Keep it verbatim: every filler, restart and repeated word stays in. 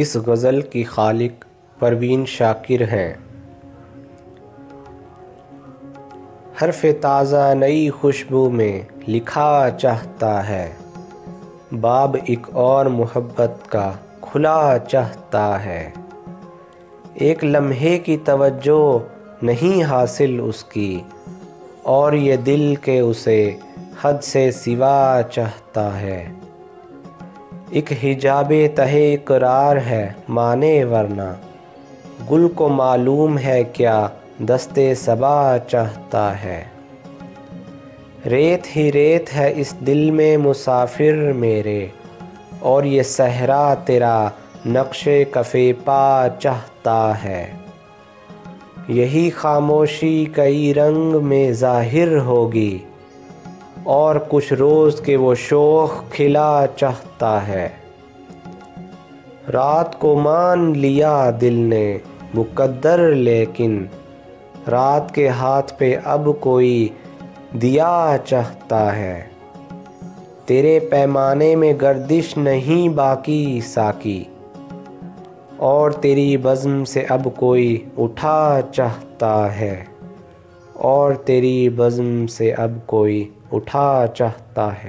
इस गज़ल की खालिक परवीन शाकिर हैं। हर्फ ताज़ा नई खुशबू में लिखा चाहता है, बाब एक और मोहब्बत का खुला चाहता है। एक लम्हे की तवज्जो नहीं हासिल उसकी, और ये दिल के उसे हद से सिवा चाहता है। एक हिजाबे तहे इकरार है माने वरना, गुल को मालूम है क्या दस्ते सबा चाहता है। रेत ही रेत है इस दिल में मुसाफिर मेरे, और ये सहरा तेरा नक्शे कफ़े पा चाहता है। यही खामोशी कई रंग में ज़ाहिर होगी, और कुछ रोज़ के वो शोख खिला चाहता है। रात को मान लिया दिल ने मुकद्दर, लेकिन रात के हाथ पे अब कोई दिया चाहता है। तेरे पैमाने में गर्दिश नहीं बाकी साकी, और तेरी बज़्म से अब कोई उठा चाहता है। और तेरी बज़्म से अब कोई उठा चाहता है।